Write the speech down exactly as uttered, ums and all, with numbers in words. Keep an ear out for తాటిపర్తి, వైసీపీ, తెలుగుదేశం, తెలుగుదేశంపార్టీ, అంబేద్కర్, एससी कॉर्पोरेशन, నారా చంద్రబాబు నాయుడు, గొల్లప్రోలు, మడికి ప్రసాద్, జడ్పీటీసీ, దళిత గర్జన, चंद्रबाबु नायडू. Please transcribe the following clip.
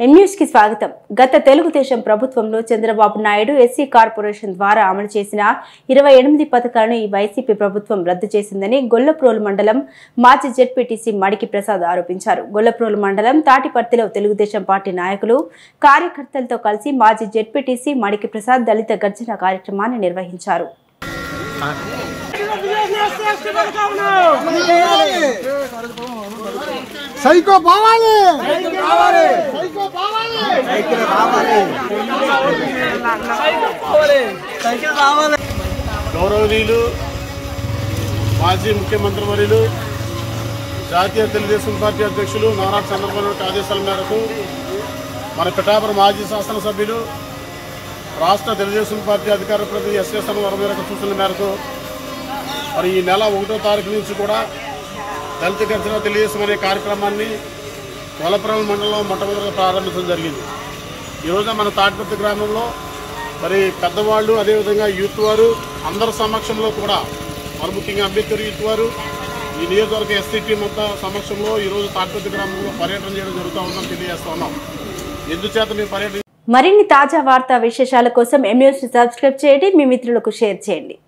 स्वागतं गत तेलुगुदेशं प्रभुत्वंलो चंद्रबाबु नायडू एससी कॉर्पोरेशन द्वारा अमलु चेसिन अट्ठाईस पथकाలను ఈ వైసీపీ ప్రభుత్వం రద్దు చేసిందని గొల్లప్రోలు మండలం మాజీ జెడ్పీటీసీ మడికి ప్రసాద్ ఆరోపించారు। గొల్లప్రోలు మండలం తాటిపర్తిలో తెలుగుదేశం పార్టీ నాయకులు కార్యకర్తలతో కలిసి మాజీ జెడ్పీటీసీ మడికి ప్రసాద్ దళిత గర్జన కార్యక్రమాన్ని నిర్వహించారు। సైకో బావాలి సైకో బావాలి సైకో బావాలి సైకో బావాలి సైకో బావాలి సైకో బావాలి గౌరవనీయులు మాజీ ముఖ్యమంత్రి వర్యులు జాతీయ తెలుగుదేశం పార్టీ అధ్యక్షులు నారా చంద్రబాబు నాయుడు ఆదేశాల మేరకు మన పిఠాపురం మాజీ శాసనసభ్యులు రాష్ట్ర తెలుగుదేశం పార్టీ అధికార ప్రతినిధి ఎస్సీ కన్వీనర్ సూచనల మేరకు మరి ఈ నెల ఒకటో తారీఖు నుంచి కూడా దళిత గర్జన తెలుగుదేశం అనే కార్యక్రమాన్ని గొల్లప్రోలు మండలంలో మొట్టమొదటిగా ప్రారంభించడం జరిగింది। ఈరోజు మన తాటిపత్తి గ్రామంలో మరి పెద్దవాళ్ళు అదేవిధంగా యూత్ వారు అందరి సమక్షంలో కూడా మరి ముఖ్యంగా అంబేద్కర్ యూత్ వారు ఈ నియోజకవర్గ ఎస్సీటీ మొత్తం సమక్షంలో ఈరోజు తాటిపత్తి గ్రామంలో పర్యటన చేయడం జరుగుతూ ఉందని తెలియజేస్తా ఉన్నాం। ఎందుచేత మేము పర్యటన మరిన్ని తాజా వార్తా విశేషాల కోసం ఎంయూస్ సబ్స్క్రైబ్ చేయండి, మీ మిత్రులకు షేర్ చేయండి।